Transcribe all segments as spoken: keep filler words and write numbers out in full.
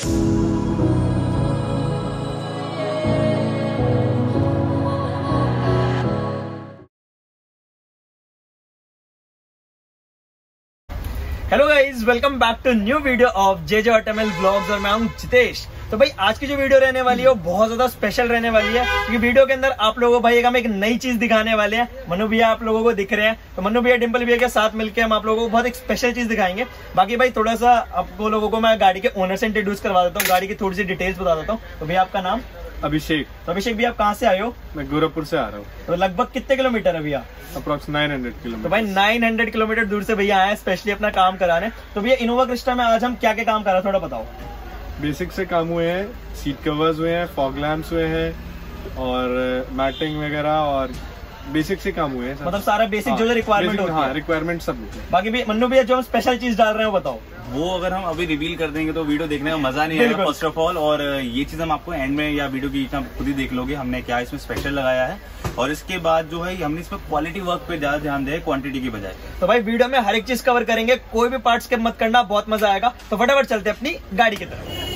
Hello guys, welcome back to new video of JJ automobile vlogs और मैं हूं चितेश। तो भाई आज की जो वीडियो रहने वाली है वो बहुत ज्यादा स्पेशल रहने वाली है क्योंकि वीडियो के अंदर आप लोगों को भाई हम एक नई चीज दिखाने वाले हैं। मनु भैया आप लोगों को दिख रहे हैं, तो मनु भैया डिम्पल भैया के साथ मिलकर हम आप लोगों को बहुत एक स्पेशल चीज दिखाएंगे। बाकी भाई थोड़ा सा आपको लोगों को मैं गाड़ी के ओनर से इंट्रोड्यूस करवा देता हूँ, गाड़ी की थोड़ी सी डिटेल्स बता देता हूँ। तो भैया आपका नाम? अभिषेक। तो अभिषेक भैया आप कहाँ से आए हो? मैं गोरखपुर से आ रहा हूँ। तो लगभग कितने किलोमीटर है भैया? अप्रोक्स नौ सौ किलोमीटर। तो भाई नौ सौ किलोमीटर दूर से भैया आए स्पेशली अपना काम कराने। तो भैया इनोवा क्रिस्टा में आज हम क्या क्या काम करा थोड़ा बताओ। बेसिक से काम हुए हैं, सीट कवर्स हुए हैं, फॉग लैम्प्स हुए हैं और मैटिंग वगैरह और बेसिक से काम हुए हैं। मतलब सारा बेसिक हाँ, जो जो रिक्वायरमेंट होती है हाँ, रिक्वायरमेंट सब। बाकी भी मन्नू भैया जो हम स्पेशल चीज डाल रहे हैं बताओ। वो अगर हम अभी रिवील कर देंगे तो वीडियो देखने का मजा नहीं आएगा फर्स्ट ऑफ ऑल, और ये चीज हम आपको एंड में या वीडियो की खुद ही देख लोगे हमने क्या इसमें स्पेशल लगाया है। और इसके बाद जो है हमने इसमें क्वालिटी वर्क पे ज्यादा ध्यान दे क्वांटिटी की बजाय। तो भाई वीडियो में हर एक चीज कवर करेंगे, कोई भी पार्ट स्किप मत करना, बहुत मजा आएगा। तो फटाफट चलते अपनी गाड़ी की तरफ।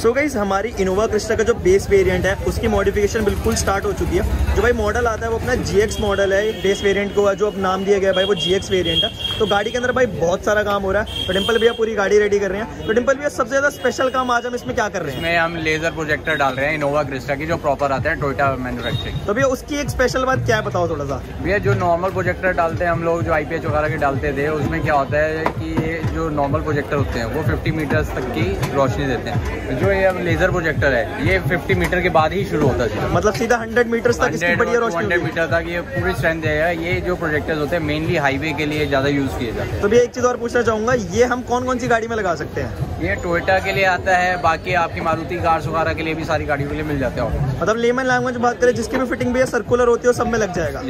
सो so गाइस, हमारी इनोवा क्रिस्टा का जो बेस वेरिएंट है उसकी मॉडिफिकेशन बिल्कुल स्टार्ट हो चुकी है। जो भाई मॉडल आता है वो अपना जी एक्स मॉडल है, बेस वेरिएंट को जो अब नाम दिया गया है भाई वो जी एक्स वेरिएंट है। तो गाड़ी के अंदर भाई बहुत सारा काम हो रहा है। तो डिम्पल भैया पूरी गाड़ी रेडी कर रहे हैं। तो डिम्पल भैया सबसे ज्यादा स्पेशल काम आज हम इसमें क्या कर रहे हैं? इसमें हम लेजर प्रोजेक्टर डाल रहे हैं इनोवा क्रिस्टा की, जो प्रॉपर आता है टोयोटा मैन्युफैक्चरिंग। तो भैया उसकी एक स्पेशल बात क्या है बताओ थोड़ा सा। भैया जो नॉर्मल प्रोजेक्टर डालते हैं हम लोग, जो आईपीएच वगैरह के डालते थे, उसमें क्या होता है कि जो नॉर्मल प्रोजेक्टर होते हैं वो फिफ्टी मीटर्स तक की रोशनी देते हैं। जो ये लेजर प्रोजेक्टर है ये पचास मीटर के बाद ही शुरू होता है, मतलब सीधा सौ मीटर तक इसकी बढ़िया रोशनी होती है। सौ मीटर तक ये पूरी स्ट्रेंथ देगा। ये जो प्रोजेक्टर्स होते हैं मेनली हाईवे के लिए ज्यादा यूज किए जाते हैं। तो भैया एक चीज और पूछना चाहूंगा, ये हम कौन कौन सी गाड़ी में लगा सकते हैं? ये टोयोटा के लिए आता है, बाकी आपकी मारुति कार सुगारा के लिए भी सारी गाड़ियों के लिए मिल जाता है। मतलब लेमन लैंग्वेज बात करें जिसकी भी फिटिंग भी सर्कुलर होती है सब में लग जाएगा।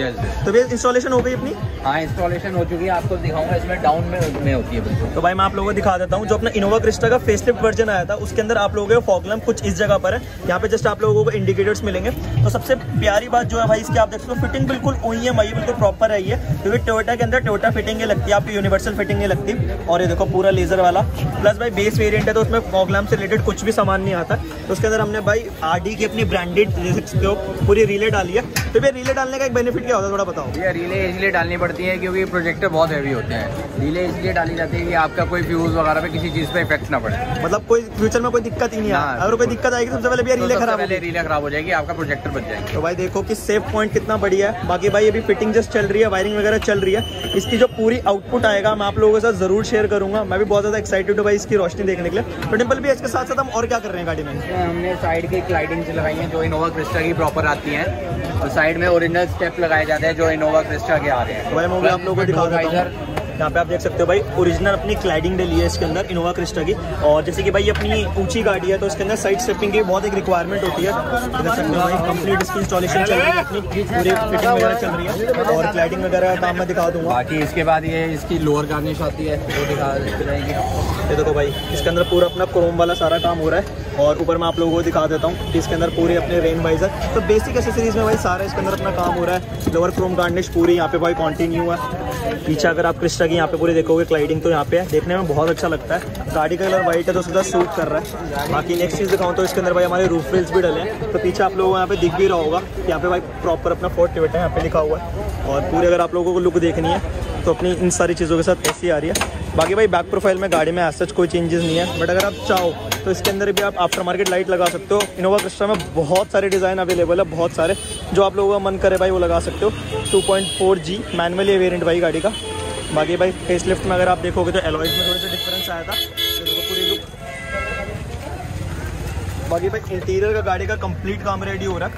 तो भैया इंस्टॉलेशन हो गई अपनी? हाँ इंस्टॉलेशन हो चुकी है, आपको दिखाऊंगा। इसमें डाउन में होती है। तो भाई मैं आप लोगों को दिखा देता हूँ जो अपना इनोवा क्रिस्टा का फेसलिफ्ट वर्जन आया था उसके अंदर आप लोगों के फॉग लैंप कुछ इस जगह पर है। यहाँ पे जस्ट आप लोगों को इंडिकेटर्स मिलेंगे। तो सबसे प्यारी बात जो है भाई इसकी आप देख सकते हो फिटिंग बिल्कुल वही है, वही बिल्कुल प्रॉपर है ये, क्योंकि टोयोटा के अंदर टोयोटा फिटिंग लगती है, आपकी यूनिवर्सल फिटिंग लगती है। और ये देखो पूरा लेजर वाला, प्लस भाई बेस वेरिएंट है तो उसमें फॉग लैम्प से रिलेटेड कुछ भी सामान नहीं आता। तो उसके अंदर हमने भाई आरडी की अपनी ब्रांडेड पूरी रिले डाली है। तो भैया रिले डालने का एक बेनिफिट क्या होता है थोड़ा बताओ। भैया रिले इसलिए डालनी पड़ती है क्योंकि प्रोजेक्टर बहुत हैवी होते हैं, रिले इसलिए डाली जाती है कि आपका कोई फ्यूज वगैरह पे किसी चीज पे इफेक्ट ना पड़े, मतलब कोई फ्यूचर में कोई दिक्कत ही नहीं है। अगर कोई दिक्कत आएगी सबसे पहले भैया रिले खराब रिले खराब हो जाएगी, आपका प्रोजेक्टर बच जाएगा। तो भाई देखो कि सेफ पॉइंट कितना बढ़िया है। बाकी भाई अभी फिटिंग जस्ट चल रही है, वायरिंग वगैरह चल रही है। इसकी जो पूरी आउटपुट आएगा मैं आप लोगों के साथ जरूर शेयर करूंगा। मैं भी बहुत ज्यादा एक्साइटेड हूँ भाई इसकी रोशनी देखने के लिए। तो डिम्पल भी इसके साथ साथ हम और क्या कर रहे हैं गाड़ी में? हमने साइड की लाइटिंग लगाई है जो इनोवा क्रिस्टा की प्रॉपर आती है, और साइड में ओरिजिनल स्टेप लगाए जाते हैं जो इनोवा क्रिस्टा के आ रहे हैं। भाई मैं आप लोगों को दिखा देता हूं, यहाँ पे आप देख सकते हो भाई ओरिजिनल अपनी क्लाइडिंग डली है इसके अंदर इनोवा क्रिस्टा की। और जैसे कि भाई अपनी ऊंची गाड़ी है तो इसके अंदर साइड स्टेपिंग की बहुत एक रिक्वायरमेंट होती है। देख सकते हो भाई कंप्लीट इसकी इंस्टॉलेशन चल रही है, अपनी पूरी फिटिंग वगैरह चल रही है और क्लाइडिंग वगैरह काम मैं दिखा दूंगा। बाकी इसके बाद ये इसकी लोअर गार्निश आती है वो दिखा जाएगी। देखो भाई इसके अंदर पूरा अपना क्रोम वाला सारा काम हो रहा है। और ऊपर मैं आप लोगों को दिखा देता हूँ इसके अंदर पूरे अपने रेन वाइजर। तो बेसिक एक्सेसरीज में भाई सारा इसके अंदर अपना काम हो रहा है। लोअर क्रोम गार्निश पूरी यहाँ पे भाई कंटिन्यू है। पीछे अगर आप क्रिस्टा की यहाँ पे पूरी देखोगे क्लाइडिंग तो यहाँ पे देखने में बहुत अच्छा लगता है। गाड़ी का कलर वाइट है तो उसका सूट कर रहा है। बाकी नेक्स्ट चीज़ दिखाऊँ तो इसके अंदर भाई हमारे रूफ रिल्स भी डले हैं। तो पीछे आप लोगों को यहाँ पे दिख भी रहा होगा, यहाँ पे भाई प्रॉपर अपना फोर्ट टिवेट है यहाँ पे लिखा हुआ है। और पूरी अगर आप लोगों को लुक देखनी है तो अपनी इन सारी चीज़ों के साथ ऐसी आ रही है। बाकी भाई बैक प्रोफाइल में गाड़ी में ऐसा कोई चेंजेस नहीं है, बट अगर आप चाहो तो इसके अंदर भी आप आफ्टर मार्केट लाइट लगा सकते हो। इनोवा क्रिस्टा में बहुत सारे डिज़ाइन अवेलेबल है, बहुत सारे जो आप लोगों का मन करे भाई वो लगा सकते हो। Two point four G manually variant भाई गाड़ी का। बाकी भाई फेसलिफ्ट में अगर आप देखोगे तो एलॉयज में थोड़ा सा डिफरेंस आया था तो पूरी लुक। बाकी भाई इंटीरियर का गाड़ी का कंप्लीट काम रेडी हो रहा है।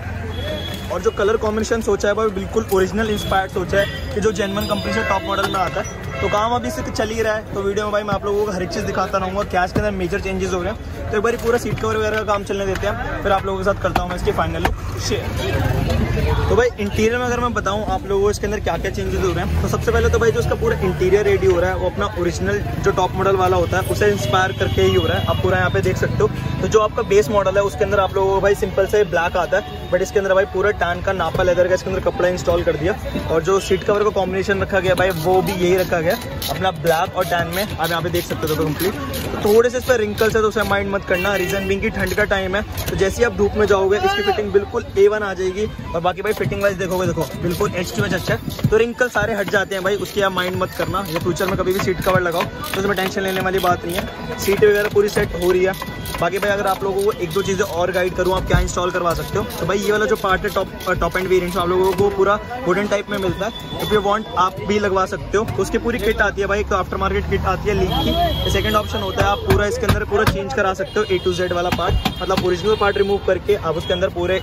और जो कलर कॉम्बिनेशन सोचा है भाई बिल्कुल ओरिजिनल इंस्पायर्ड सोचा है कि जो जर्मन कंपनी से टॉप मॉडल में आता है। तो काम अभी से चल ही रहा है। तो वीडियो में भाई मैं आप लोगों को हर एक चीज़ दिखाता रहूँगा। कैश के अंदर मेजर चेंजेस हो रहे हैं तो एक बार पूरा सीट कवर वगैरह का काम चलने देते हैं, फिर आप लोगों के साथ करता हूँ मैं इसकी फाइनल लुक शेयर। तो भाई इंटीरियर में अगर मैं बताऊं आप लोगों को इसके अंदर क्या क्या चेंजेस हो रहे हैं, तो सबसे पहले तो भाई जो इसका पूरा इंटीरियर रेडी हो रहा है वो अपना ओरिजिनल जो टॉप मॉडल वाला होता है उसे इंस्पायर करके ही हो रहा है। आप पूरा यहाँ पे देख सकते हो। तो जो आपका बेस मॉडल है उसके अंदर आप लोगों को भाई सिंपल से ब्लैक आता है, बट इसके अंदर भाई पूरा टैन का नापा लेदर का इसके अंदर कपड़ा इंस्टॉल कर दिया। और जो सीट कवर का कॉम्बिनेशन रखा गया भाई वो भी यही रखा गया अपना ब्लैक और टैन में। आप यहाँ पे देख सकते हो तो कंप्लीट। थोड़े से इस पर रिंकल्स है तो उसे माइंड मत करना, रीजन बीइंग की ठंड का टाइम है, तो जैसे ही आप धूप में जाओगे इसकी फिटिंग बिल्कुल ए वन आ जाएगी। और बाकी भाई फिटिंग वाइज देखोगे देखो बिल्कुल एच टू एच अच्छा है, तो रिंकल सारे हट जाते हैं भाई, उसकी आप माइंड मत करना। या फ्यूचर में कभी भी सीट कवर लगाओ तो उसमें टेंशन लेने वाली बात नहीं है, सीट वगैरह पूरी सेट हो रही है। बाकी भाई अगर आप लोगों को एक दो चीज़ें और गाइड करूँ आप क्या इंस्टॉल करवा सकते हो, तो भाई ये वाला जो पार्ट है टॉप टॉप एंड वेरियंट आप लोगों को पूरा वुडन टाइप में मिलता है, इफ यू वांट आप भी लगवा सकते हो। उसकी पूरी किट आती है भाई, तो आफ्टर मार्केट किट आती है लीक की। सेकेंड ऑप्शन होता है आप पूरा इसके अंदर पूरा चेंज करा सकते हो, ए टू जेड वाला पार्ट, मतलब ओरिजिनल पार्ट रिमूव करके आप उसके अंदर पूरे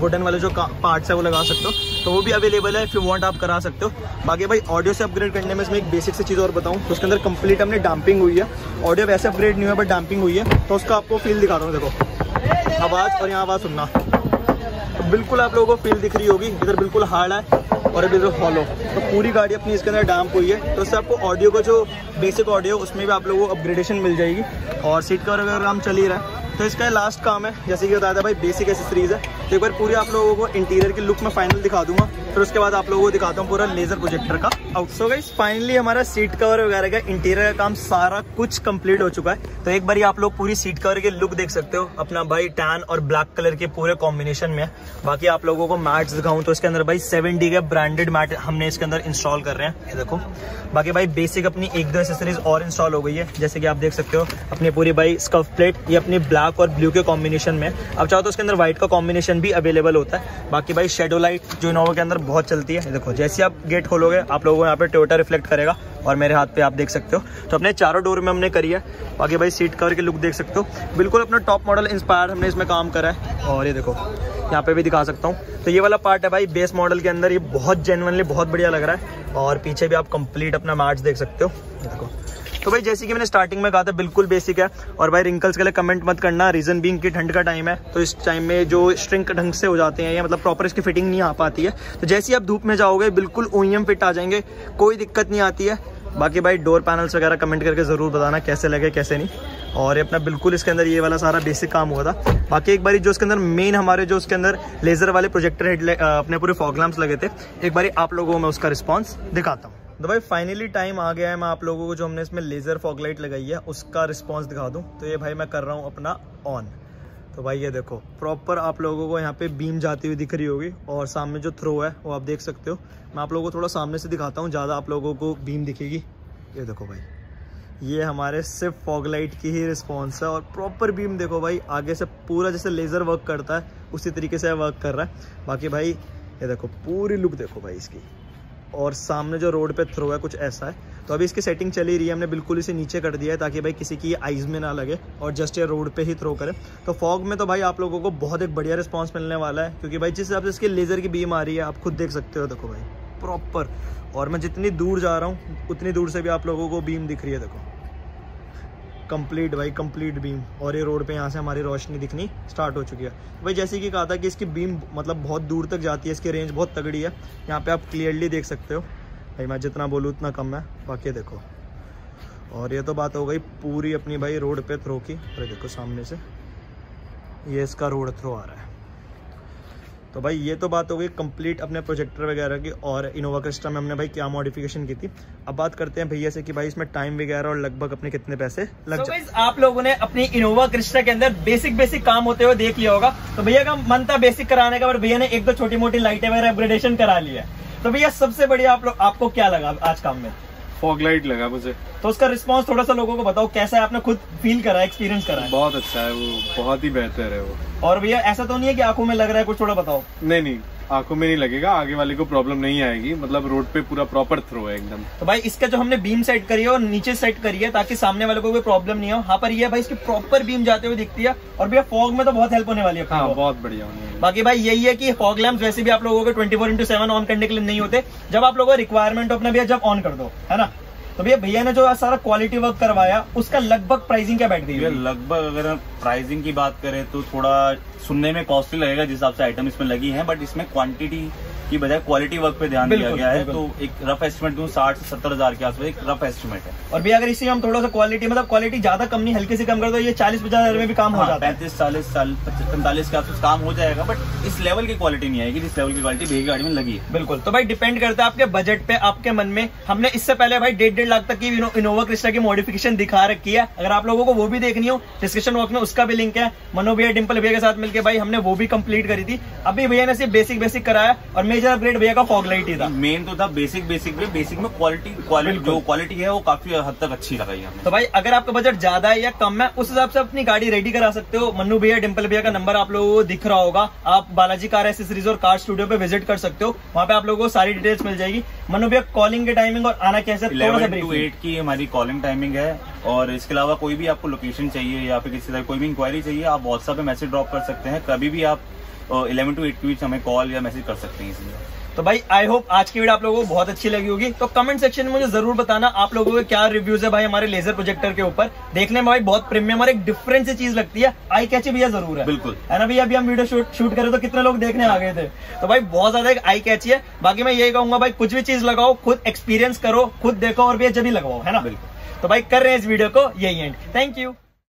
वुडन वाले जो पार्ट्स है वो लगा सकते हो, तो वो भी अवेलेबल है। इफ यू वांट आप करा सकते हो। बाकी भाई ऑडियो से अपग्रेड करने में इसमें एक बेसिक से चीज़ और बताऊं तो उसके अंदर कंप्लीट हमने डैम्पिंग हुई है, ऑडियो वैसे अपग्रेड नहीं हुआ बट डैम्पिंग हुई है। तो उसका आपको फील दिखा रहा हूँ, देखो आवाज़ और यहाँ आवाज़ सुनना, तो बिल्कुल आप लोगों को फील दिख रही होगी। इधर बिल्कुल हार्ड है और अभी जो फॉलो, तो पूरी गाड़ी अपनी इसके अंदर डैम्प हुई है, तो उससे आपको ऑडियो का जो बेसिक ऑडियो उसमें भी आप लोगों को अपग्रेडेशन मिल जाएगी। और सीट कवर वगैरह काम चल ही रहा है, तो इसका लास्ट काम है जैसे कि बताया था भाई बेसिक एक्सेसरीज है। तो एक बार पूरी आप लोगों को इंटीरियर की लुक में फाइनल दिखा दूंगा, फिर तो उसके बाद आप लोगों को दिखाता हूँ पूरा लेजर प्रोजेक्टर का आउट। सो गाइस फाइनली हमारा सीट कवर वगैरह का इंटीरियर का काम सारा कुछ कंप्लीट हो चुका है। तो एक बार आप लोग पूरी सीट कवर की लुक देख सकते हो, अपना भाई टैन और ब्लैक कलर के पूरे कॉम्बिनेशन में। बाकी आप लोगों को मैट्स दिखाऊँ तो इसके अंदर भाई सेवन डी के ब्रांडेड मैट हमने इसके अंदर इंस्टॉल कर रहे हैं, ये देखो। बाकी भाई बेसिक अपनी एक दो एक्सेसरीज और इंस्टॉल हो गई है, जैसे कि आप देख सकते हो अपनी पूरी भाई स्कर्फ प्लेट, ये अपनी ब्लैक और ब्लू के कॉम्बिनेशन में। अब चाहो तो उसके अंदर व्हाइट का कॉम्बिनेशन भी अवेलेबल होता है। बाकी भाई शेडो लाइट जो इनोवा के अंदर बहुत चलती है, देखो जैसे आप गेट खोलोगे आप लोगों को यहाँ पे टोयोटा रिफ्लेक्ट करेगा और मेरे हाथ पे आप देख सकते हो। तो अपने चारों डोर में हमने करी है। बाकी भाई सीट कवर की लुक देख सकते हो, बिल्कुल अपना टॉप मॉडल इंस्पायर हमने इसमें काम करा है। और ये देखो यहाँ पे भी दिखा सकता हूँ, तो ये वाला पार्ट है भाई बेस मॉडल के अंदर, ये बहुत जेन्युइनली बहुत बढ़िया लग रहा है। और पीछे भी आप कंप्लीट अपना मैट्स देख सकते हो, देखो। तो भाई जैसे कि मैंने स्टार्टिंग में कहा था बिल्कुल बेसिक है। और भाई रिंकल्स के लिए कमेंट मत करना, रीजन बीइंग की ठंड का टाइम है, तो इस टाइम में जो स्ट्रिंक ढंग से हो जाते हैं या मतलब प्रॉपर इसकी फिटिंग नहीं आ पाती है। तो जैसे ही आप धूप में जाओगे बिल्कुल ओईएम फिट आ जाएंगे, कोई दिक्कत नहीं आती है। बाकी भाई डोर पैनल्स वगैरह कमेंट करके ज़रूर बताना कैसे लगे कैसे नहीं। और ये अपना बिल्कुल इसके अंदर ये वाला सारा बेसिक काम हुआ था। बाकी एक बारी जो इसके अंदर मेन हमारे जो उसके अंदर लेज़र वाले प्रोजेक्टर हेड अपने पूरे फॉग लैंप्स लगे थे, एक बारी आप लोगों को मैं उसका रिस्पॉन्स दिखाता हूँ। तो भाई फाइनली टाइम आ गया है मैं आप लोगों को जो हमने इसमें लेज़र फॉगलाइट लगाई है उसका रिस्पांस दिखा दूं। तो ये भाई मैं कर रहा हूँ अपना ऑन, तो भाई ये देखो प्रॉपर आप लोगों को यहाँ पे बीम जाती हुई दिख रही होगी। और सामने जो थ्रो है वो आप देख सकते हो, मैं आप लोगों को थोड़ा सामने से दिखाता हूँ, ज़्यादा आप लोगों को बीम दिखेगी। ये देखो भाई ये हमारे सिर्फ फॉगलाइट की ही रिस्पॉन्स है। और प्रॉपर बीम देखो भाई आगे से पूरा जैसे लेज़र वर्क करता है उसी तरीके से वर्क कर रहा है। बाकी भाई ये देखो पूरी लुक देखो भाई इसकी। और सामने जो रोड पे थ्रो है कुछ ऐसा है, तो अभी इसकी सेटिंग चली रही है, हमने बिल्कुल इसे नीचे कर दिया है ताकि भाई किसी की आइज़ में ना लगे और जस्ट ये रोड पे ही थ्रो करे। तो फॉग में तो भाई आप लोगों को बहुत एक बढ़िया रिस्पांस मिलने वाला है, क्योंकि भाई जिस हिसाब से इसके लेज़र की बीम आ रही है आप खुद देख सकते हो, देखो भाई प्रॉपर। और मैं जितनी दूर जा रहा हूँ उतनी दूर से भी आप लोगों को बीम दिख रही है, देखो कंप्लीट भाई कंप्लीट बीम। और ये रोड पे यहाँ से हमारी रोशनी दिखनी स्टार्ट हो चुकी है। भाई जैसे कि कहा था कि इसकी बीम मतलब बहुत दूर तक जाती है, इसकी रेंज बहुत तगड़ी है, यहाँ पे आप क्लियरली देख सकते हो। भाई मैं जितना बोलूँ उतना कम है, बाकी देखो। और ये तो बात हो गई पूरी अपनी भाई रोड पे थ्रो की। अरे देखो सामने से ये इसका रोड थ्रो आ रहा है। तो भाई ये तो बात हो गई कंप्लीट अपने प्रोजेक्टर वगैरह की और इनोवा क्रिस्टा में हमने भाई क्या मॉडिफिकेशन की थी। अब बात करते हैं भैया से कि भाई इसमें टाइम वगैरह और लगभग अपने कितने पैसे लग जाए। so आप लोगों ने अपनी इनोवा क्रिस्टा के अंदर बेसिक बेसिक काम होते हुए देख लिया होगा। तो भैया का मन था बेसिक कराने का, पर भैया ने एक दो छोटी मोटी लाइटें वगैरह अपग्रेडेशन करा लिया। तो भैया सबसे बढ़िया आप लोग आपको क्या लगा आज काम में? फॉग लाइट लगा मुझे, तो उसका रिस्पांस थोड़ा सा लोगों को बताओ कैसा है, आपने खुद फील करा एक्सपीरियंस करा है? बहुत अच्छा है वो, बहुत ही बेहतर है वो। और भैया ऐसा तो नहीं है कि आंखों में लग रहा है कुछ, थोड़ा बताओ। नहीं नहीं आंखों में नहीं लगेगा, आगे वाले को प्रॉब्लम नहीं आएगी, मतलब रोड पे पूरा प्रॉपर थ्रो है एकदम। तो भाई इसका जो हमने बीम सेट करी है और नीचे सेट करी है ताकि सामने वाले को कोई प्रॉब्लम नहीं हो। हाँ पर ये भाई इसकी प्रॉपर बीम जाते हुए दिखती है और भैया फॉग में तो बहुत हेल्प होने वाली है। हाँ, बहुत बढ़िया होने वाली है। बाकी भाई यही है कि फॉग लैंप्स वैसे भी आप लोगों को twenty four into seven on करने के लिए नहीं होते, जब आप लोगों को रिक्वायरमेंट हो अपना भैया जब ऑन कर दो, है ना। तो भैया भैया ने जो सारा क्वालिटी वर्क करवाया उसका लगभग प्राइसिंग क्या बैठ गई? लगभग अगर हम प्राइसिंग की बात करें तो थोड़ा सुनने में कॉस्टली लगेगा जिस हिसाब से आइटम इसमें लगी है, बट इसमें क्वांटिटी की बजाय क्वालिटी वर्क पे ध्यान दिया गया है। तो एक रफ एस्टिमेट दूं साठ से सत्तर हजार के आसपास एक रफ एस्टिमेट है। और भी अगर इसी हम थोड़ा सा क्वालिटी मतलब क्वालिटी ज्यादा कम नहीं हल्के से कम कर दो ये चालीस पचास हजार में भी काम हो जाता है, पैंतीस चालीस साल पैंतालीस के आसपास काम हो जाएगा, बट इस लेवल की क्वालिटी नहीं आएगी जिस लेवल की क्वालिटी भैया गाड़ी में लगी है। बिल्कुल, तो भाई डिपेंड करता है आपके बजट पे, आपके मन में। हमने इससे पहले भाई डेढ़ डेढ़ लाख तक की इनोवा क्रिस्टा की मॉडिफिकेशन दिखा रखी है, अगर आप लोगों को वो भी देखनी हो डिस्क्रिप्शन बॉक्स में उसका भी लिंक है। मनु भैया डिम्पल भैया के साथ मिलकर भाई हमने वो भी कंप्लीट करी थी। अभी भैया ने सिर्फ बेसिक बेसिक कराया और मेजर अपग्रेड भैया का फॉग लाइट ही था, मेन तो था बेसिक बेसिक में। बेसिक में क्वालिटी क्वालिटी जो क्वालिटी है वो काफी हद तक अच्छी लगाई है। तो भाई अगर आपका बजट ज्यादा है या कम है उस हिसाब से अपनी गाड़ी रेडी करा सकते हो। मनु भैया डिम्पल भैया का नंबर आप लोगों को दिख रहा होगा, आप बालाजी कार एक्सेसरीज और कार स्टूडियो पे विजिट कर सकते हो, वहाँ पे आप लोगों को सारी डिटेल्स मिल जाएगी। मनु भैया कॉलिंग की टाइमिंग और आना कैसे? इलेवन टू एट की हमारी कॉलिंग टाइमिंग है, और इसके अलावा कोई भी आपको लोकेशन चाहिए या फिर किसी तरह कोई भी इंक्वायरी चाहिए आप व्हाट्सएप पे मैसेज ड्रॉप कर सकते हैं, कभी भी आप इलेवन टू एट के बीच हमें कॉल या मैसेज कर सकते हैं। इसलिए तो भाई आई होप आज की वीडियो आप लोगों को बहुत अच्छी लगी होगी, तो कमेंट सेक्शन में मुझे जरूर बताना आप लोगों के क्या रिव्यूज है भाई हमारे लेजर प्रोजेक्टर के ऊपर। देखने में भाई बहुत प्रीमियम और एक डिफरेंट सी चीज लगती है, आई कैची भैया जरूर है। बिल्कुल है ना भैया, अभी हम वीडियो शूट शूट करें तो कितने लोग देखने आ गए थे, तो भाई बहुत ज्यादा एक आई कैची है। बाकी मैं यही कहूंगा भाई कुछ भी चीज लगाओ खुद एक्सपीरियंस करो, खुद देखो और भैया जब भी लगाओ, है ना। बिल्कुल, तो भाई कर रहे हैं इस वीडियो को यही एंड, थैंक यू।